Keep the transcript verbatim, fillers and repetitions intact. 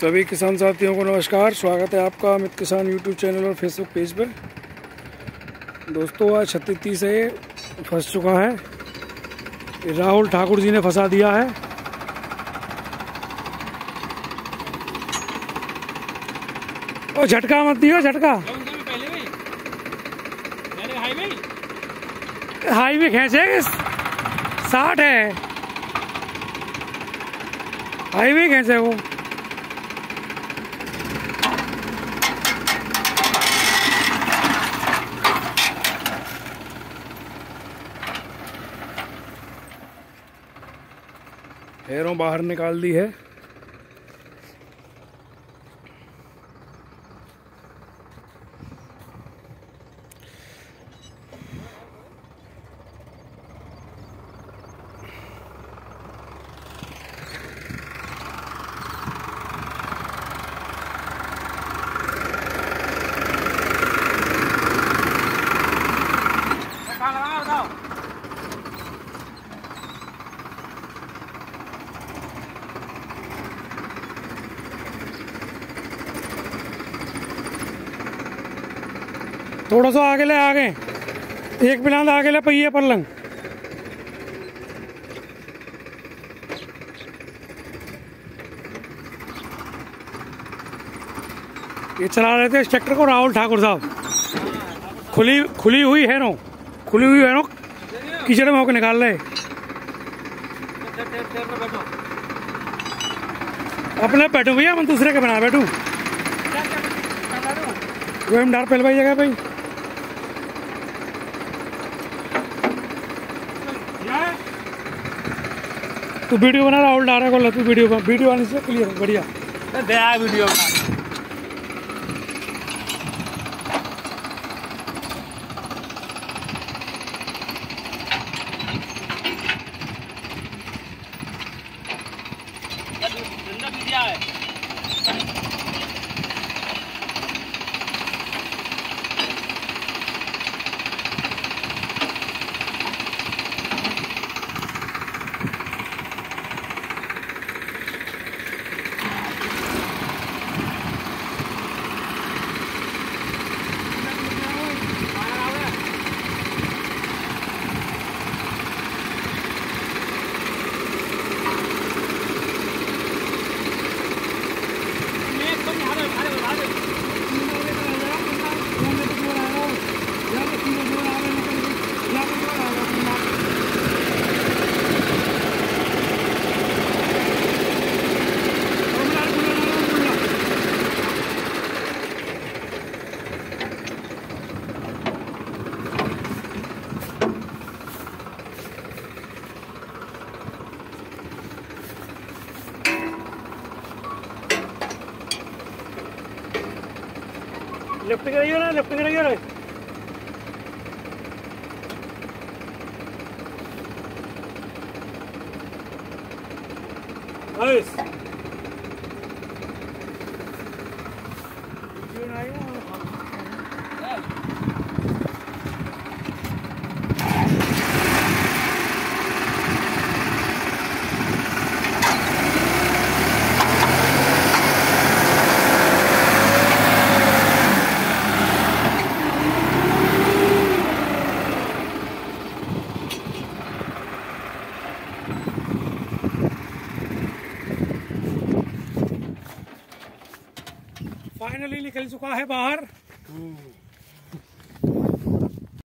सभी किसान साथियों को नमस्कार। स्वागत है आपका अमित किसान यूट्यूब चैनल और फेसबुक पेज पर। दोस्तों आज छत्तीसगढ़ से फंस चुका है, राहुल ठाकुर जी ने फंसा दिया है। ओ झटका मत दियो, झटका हाईवे खींचेगा, साठ है हाईवे खींचे वो। हेरों बाहर निकाल दी है। थोड़ा सा आगे ले, आगे एक बिलांद आगे ले, पहिए पलंग ये चला रहे थे इस ट्रैक्टर को राहुल ठाकुर साहब। खुली खुली हुई है नो, खुली हुई है नो, कीचड़ में होकर निकाल रहे। अपने बैठू भैया, हम दूसरे के बना बैठू। हम डार पहलवाई जगह भाई तू वीडियो बना रहा, डाल रहा है वीडियो वीडियो आने से क्लियर है, बढ़िया दया वीडियो। लेफ्ट के रहिए ना, लेफ्ट के रहिए ना। बस फाइनली निकल चुका है बाहर।